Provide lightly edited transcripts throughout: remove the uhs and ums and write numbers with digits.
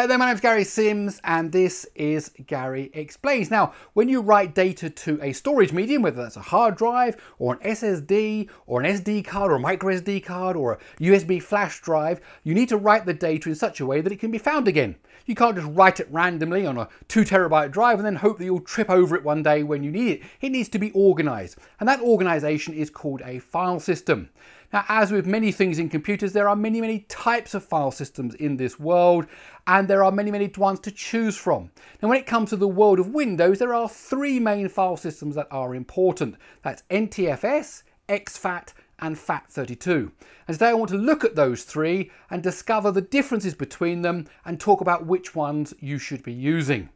Hey there, my name's Gary Sims and this is Gary Explains. Now, when you write data to a storage medium, whether that's a hard drive or an SSD or an SD card or a micro SD card or a USB flash drive, you need to write the data in such a way that it can be found again. You can't just write it randomly on a 2 terabyte drive and then hope that you'll trip over it one day when you need it. It needs to be organized, and that organization is called a file system. Now, as with many things in computers, there are many, many types of file systems in this world, and there are many, many ones to choose from. Now, when it comes to the world of Windows, there are three main file systems that are important. That's NTFS, exFAT, and FAT32. And today I want to look at those three and discover the differences between them and talk about which ones you should be using.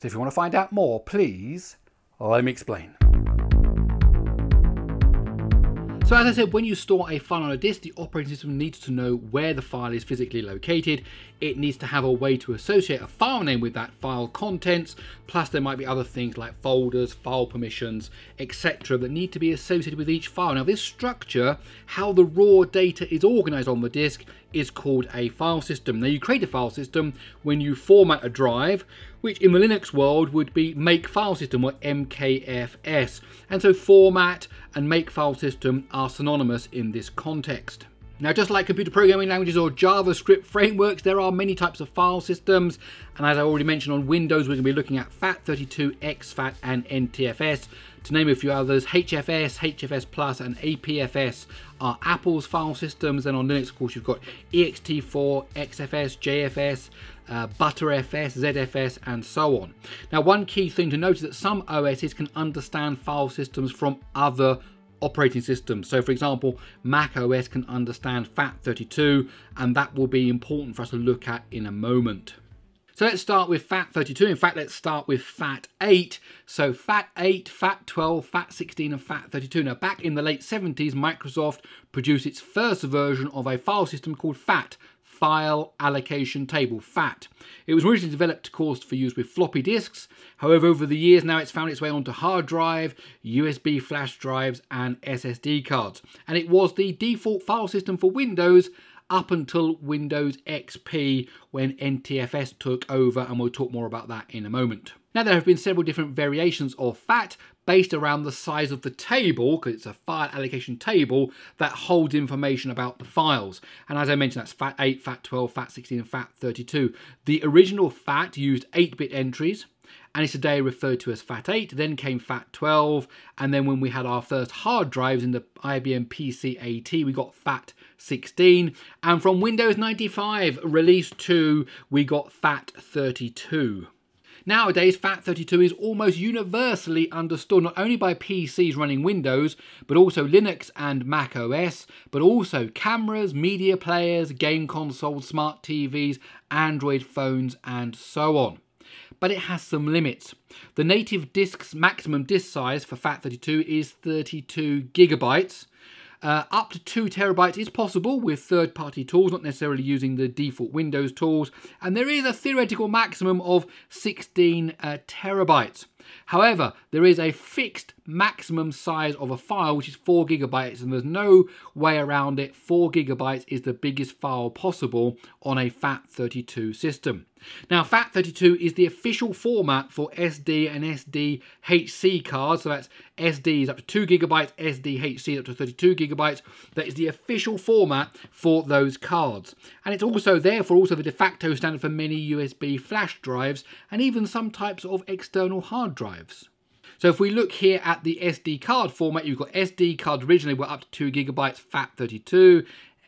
So if you want to find out more, please let me explain. So as I said, when you store a file on a disk, the operating system needs to know where the file is physically located. It needs to have a way to associate a file name with that file contents, plus there might be other things like folders, file permissions, etc. that need to be associated with each file. Now this structure, how the raw data is organized on the disk, is called a file system. Now you create a file system when you format a drive, which in the Linux world would be make file system or MKFS. And so format and make file system are synonymous in this context. Now, just like computer programming languages or JavaScript frameworks, there are many types of file systems. And as I already mentioned, on Windows, we're going to be looking at FAT32, exFAT, and NTFS. To name a few others, HFS, HFS+, and APFS are Apple's file systems. And on Linux, of course, you've got EXT4, XFS, JFS, ButterFS, ZFS, and so on. Now, one key thing to note is that some OSs can understand file systems from other operating systems. So for example, macOS can understand FAT32, and that will be important for us to look at in a moment. So let's start with FAT32. In fact, let's start with FAT8. So FAT8, FAT12, FAT16, and FAT32. Now, back in the late 70s, Microsoft produced its first version of a file system called FAT, File Allocation Table, FAT. It was originally developed, of course, for use with floppy disks. However, over the years now it's found its way onto hard drive, USB flash drives, and SSD cards. And it was the default file system for Windows up until Windows XP, when NTFS took over, and we'll talk more about that in a moment. Now, there have been several different variations of FAT based around the size of the table, because it's a file allocation table that holds information about the files. And as I mentioned, that's FAT8, FAT12, FAT16, and FAT32. The original FAT used 8-bit entries, and it's today referred to as FAT8. Then came FAT12, and then when we had our first hard drives in the IBM PC AT, we got FAT16, and from Windows 95 release 2, we got FAT32. Nowadays, FAT32 is almost universally understood, not only by PCs running Windows, but also Linux and Mac OS, but also cameras, media players, game consoles, smart TVs, Android phones, and so on. But it has some limits. The native disk's maximum disk size for FAT32 is 32 gigabytes. Up to 2 terabytes is possible with third-party tools, not necessarily using the default Windows tools, and there is a theoretical maximum of 16 terabytes. However, there is a fixed maximum size of a file, which is 4 gigabytes, and there's no way around it. 4 gigabytes is the biggest file possible on a FAT32 system. Now, FAT32 is the official format for SD and SDHC cards. So that's SD is up to 2 gigabytes, SDHC is up to 32 gigabytes. That is the official format for those cards. And it's also therefore also the de facto standard for many USB flash drives and even some types of external hard drives. So if we look here at the SD card format, you've got SD cards originally were up to 2 gigabytes, FAT32,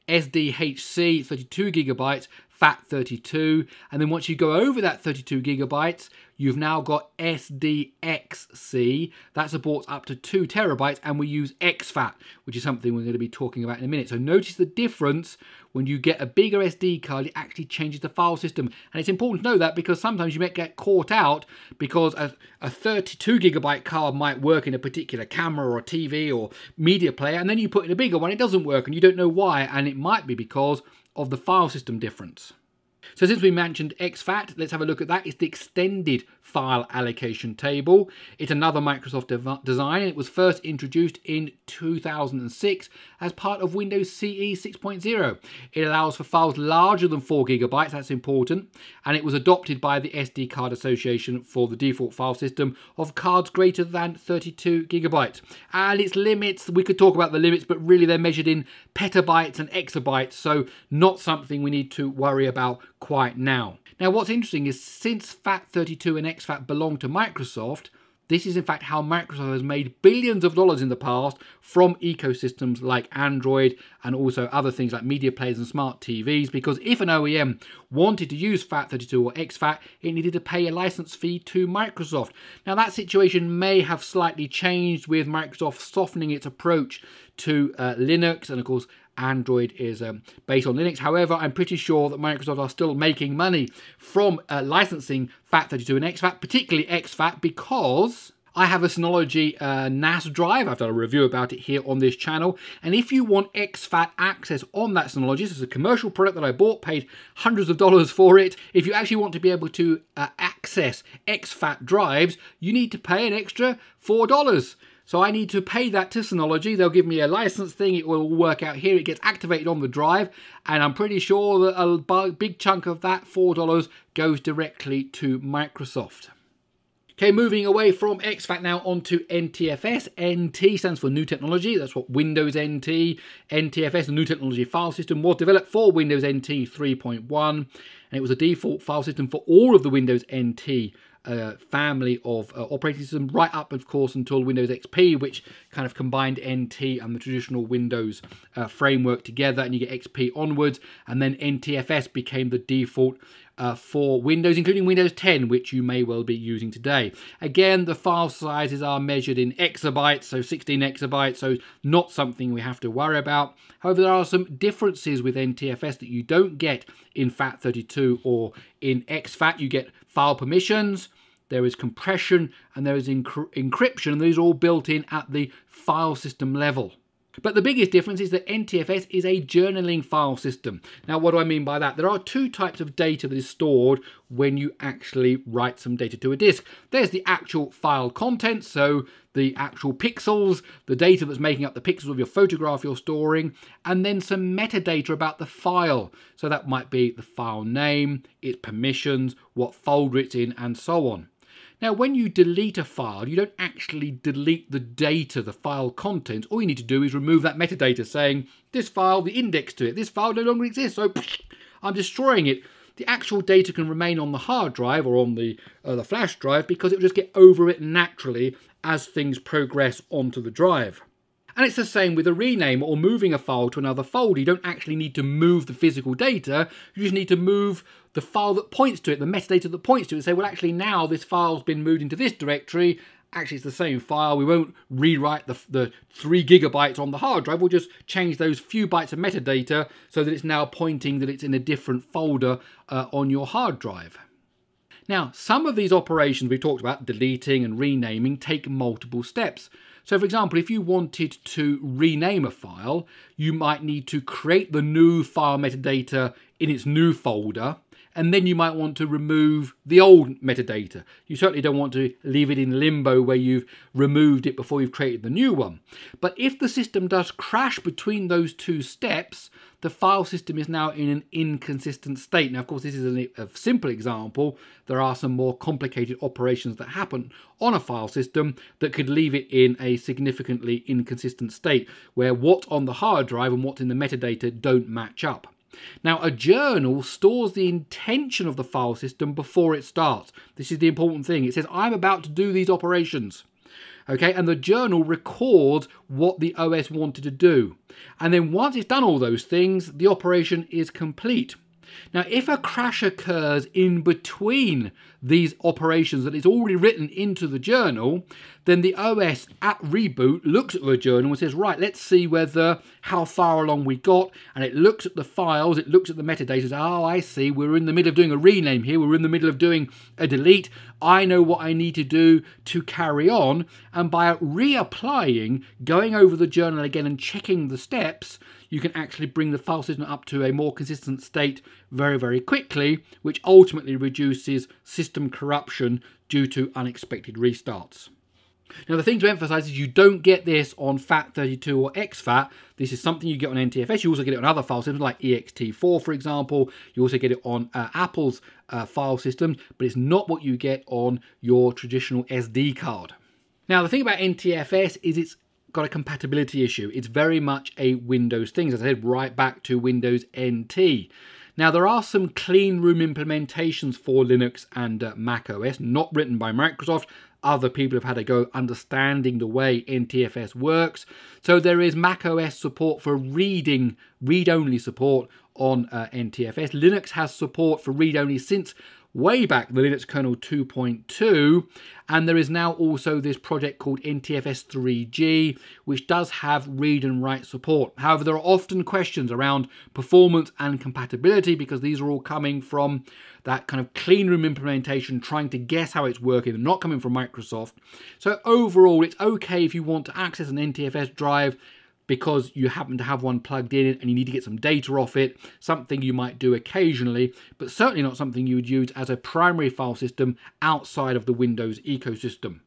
SDHC 32 gigabytes, FAT32, and then once you go over that 32 gigabytes, you've now got SDXC, that supports up to 2 terabytes, and we use exFAT, which is something we're going to be talking about in a minute. So notice the difference when you get a bigger SD card, it actually changes the file system. And it's important to know that because sometimes you might get caught out because a 32 gigabyte card might work in a particular camera or TV or media player, and then you put in a bigger one, it doesn't work, and you don't know why, and it might be because of the file system difference. So since we mentioned exFAT, let's have a look at that. It's the extended file allocation table. It's another Microsoft design. It was first introduced in 2006 as part of Windows CE 6.0. It allows for files larger than 4 GB, that's important, and it was adopted by the SD Card Association for the default file system of cards greater than 32 GB. And its limits, we could talk about the limits, but really they're measured in petabytes and exabytes, so not something we need to worry about quite now. Now what's interesting is since FAT32 and exFAT belong to Microsoft, this is in fact how Microsoft has made billions of dollars in the past from ecosystems like Android and also other things like media players and smart TVs, because if an OEM wanted to use FAT32 or exFAT, it needed to pay a license fee to Microsoft. Now that situation may have slightly changed with Microsoft softening its approach to Linux, and of course Android is based on Linux. However, I'm pretty sure that Microsoft are still making money from licensing FAT32 and exFAT, particularly exFAT, because I have a Synology NAS drive. I've done a review about it here on this channel. And if you want exFAT access on that Synology, this is a commercial product that I bought, paid hundreds of dollars for it. If you actually want to be able to access exFAT drives, you need to pay an extra $4. So I need to pay that to Synology. They'll give me a license thing. It will work out here. It gets activated on the drive. And I'm pretty sure that a big chunk of that $4 goes directly to Microsoft. Okay, moving away from exFAT now onto NTFS. NT stands for New Technology. That's what Windows NT, NTFS, the New Technology File System, was developed for Windows NT 3.1. And it was a default file system for all of the Windows NT family of operating system, right up of course until Windows XP, which kind of combined NT and the traditional Windows framework together, and you get XP onwards, and then NTFS became the default for Windows, including Windows 10, which you may well be using today. Again, the file sizes are measured in exabytes, so 16 exabytes, so not something we have to worry about. However, there are some differences with NTFS that you don't get in FAT32 or in exFAT. You get file permissions, there is compression, and there is encryption, and these are all built in at the file system level. But the biggest difference is that NTFS is a journaling file system. Now, what do I mean by that? There are two types of data that is stored when you actually write some data to a disk. There's the actual file content, so the actual pixels, the data that's making up the pixels of your photograph you're storing, and then some metadata about the file. So that might be the file name, its permissions, what folder it's in, and so on. Now, when you delete a file, you don't actually delete the data, the file contents. All you need to do is remove that metadata saying, this file, the index to it, this file no longer exists, so I'm destroying it. The actual data can remain on the hard drive or on the flash drive, because it will just get overwritten naturally as things progress onto the drive. And it's the same with a rename or moving a file to another folder. You don't actually need to move the physical data, you just need to move the file that points to it, the metadata that points to it, and say, well, actually now this file's been moved into this directory, actually it's the same file, we won't rewrite the 3 GB on the hard drive, we'll just change those few bytes of metadata so that it's now pointing that it's in a different folder on your hard drive. Now, some of these operations we talked about, deleting and renaming, take multiple steps. So for example, if you wanted to rename a file, you might need to create the new file metadata in its new folder, and then you might want to remove the old metadata. You certainly don't want to leave it in limbo where you've removed it before you've created the new one. But if the system does crash between those two steps, the file system is now in an inconsistent state. Now, of course, this is a simple example. There are some more complicated operations that happen on a file system that could leave it in a significantly inconsistent state, where what's on the hard drive and what's in the metadata don't match up. Now, a journal stores the intention of the file system before it starts. This is the important thing. It says, I'm about to do these operations. Okay, and the journal records what the OS wanted to do. And then once it's done all those things, the operation is complete. Now, if a crash occurs in between these operations that is already written into the journal, then the OS at reboot looks at the journal and says, right, let's see whether, how far along we got, and it looks at the files, it looks at the metadata, says, oh, I see, we're in the middle of doing a rename here, we're in the middle of doing a delete, I know what I need to do to carry on, and by reapplying, going over the journal again and checking the steps, you can actually bring the file system up to a more consistent state very, very quickly, which ultimately reduces system corruption due to unexpected restarts. Now, the thing to emphasize is you don't get this on FAT32 or exFAT. This is something you get on NTFS. You also get it on other file systems like EXT4, for example. You also get it on Apple's file system, but it's not what you get on your traditional SD card. Now, the thing about NTFS is it's got a compatibility issue. It's very much a Windows thing, as I said, right back to Windows NT. Now, there are some clean room implementations for Linux and macOS, not written by Microsoft. Other people have had a go understanding the way NTFS works. So there is macOS support for read-only support on NTFS. Linux has support for read-only since way back, the Linux kernel 2.2, and there is now also this project called NTFS 3G, which does have read and write support. However, there are often questions around performance and compatibility because these are all coming from that kind of clean room implementation, trying to guess how it's working, not coming from Microsoft. So overall, it's okay if you want to access an NTFS drive because you happen to have one plugged in and you need to get some data off it, something you might do occasionally, but certainly not something you would use as a primary file system outside of the Windows ecosystem.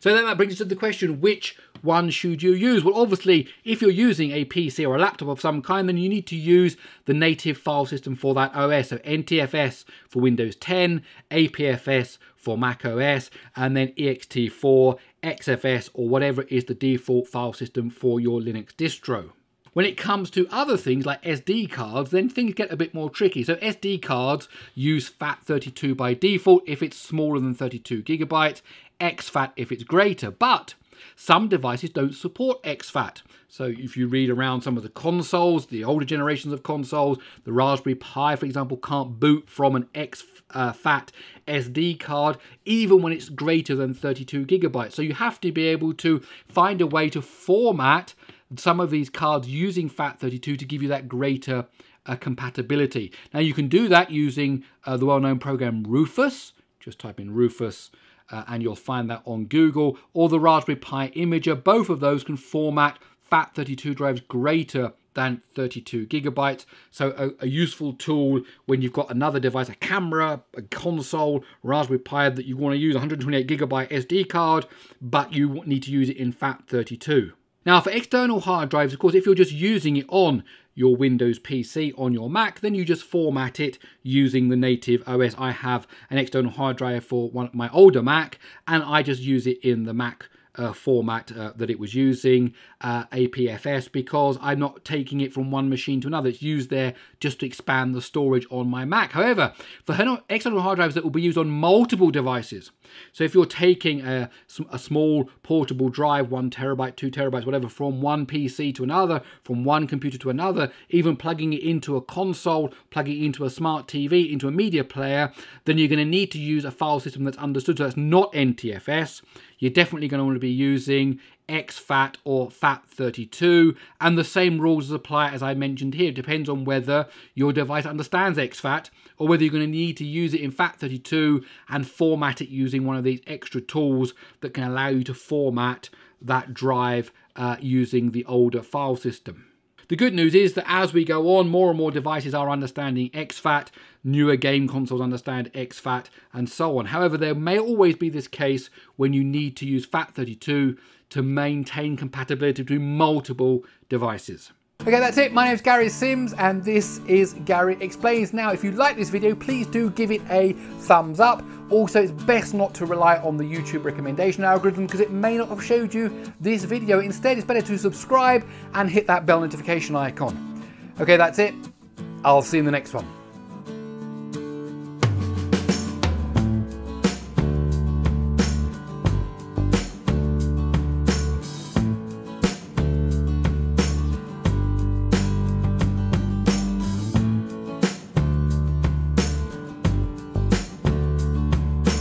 So then that brings us to the question, which one should you use? Well, obviously, if you're using a PC or a laptop of some kind, then you need to use the native file system for that OS. So NTFS for Windows 10, APFS for macOS, and then EXT4, XFS, or whatever is the default file system for your Linux distro. When it comes to other things like SD cards, then things get a bit more tricky. So SD cards use FAT32 by default if it's smaller than 32 gigabytes, exFAT if it's greater, but some devices don't support exFAT. So if you read around some of the consoles, the older generations of consoles, the Raspberry Pi, for example, can't boot from an exFAT SD card, even when it's greater than 32 gigabytes. So you have to be able to find a way to format some of these cards using FAT32 to give you that greater compatibility. Now, you can do that using the well-known program Rufus. Just type in Rufus and you'll find that on Google, or the Raspberry Pi Imager. Both of those can format FAT32 drives greater than 32 gigabytes. So a useful tool when you've got another device, a camera, a console, Raspberry Pi, that you want to use 128 gigabyte SD card, but you need to use it in FAT32. Now, for external hard drives, of course, if you're just using it on your Windows PC on your Mac, then you just format it using the native OS. I have an external hard drive for one of my older Mac, and I just use it in the Mac format that it was using, APFS, because I'm not taking it from one machine to another. It's used there just to expand the storage on my Mac. However, for external hard drives that will be used on multiple devices, so if you're taking a small portable drive, 1 terabyte, 2 terabytes, whatever, from one PC to another, from one computer to another, even plugging it into a console, plugging it into a smart TV, into a media player, then you're going to need to use a file system that's understood. So that's not NTFS. You're definitely going to want to be using exFAT or FAT32, and the same rules apply as I mentioned here. It depends on whether your device understands exFAT or whether you're going to need to use it in FAT32 and format it using one of these extra tools that can allow you to format that drive using the older file system. The good news is that as we go on, more and more devices are understanding exFAT, newer game consoles understand exFAT, and so on. However, there may always be this case when you need to use FAT32 to maintain compatibility between multiple devices. Okay, that's it. My name's Gary Sims, and this is Gary Explains. Now, if you like this video, please do give it a thumbs up. Also, it's best not to rely on the YouTube recommendation algorithm because it may not have showed you this video. Instead, it's better to subscribe and hit that bell notification icon. Okay, that's it. I'll see you in the next one.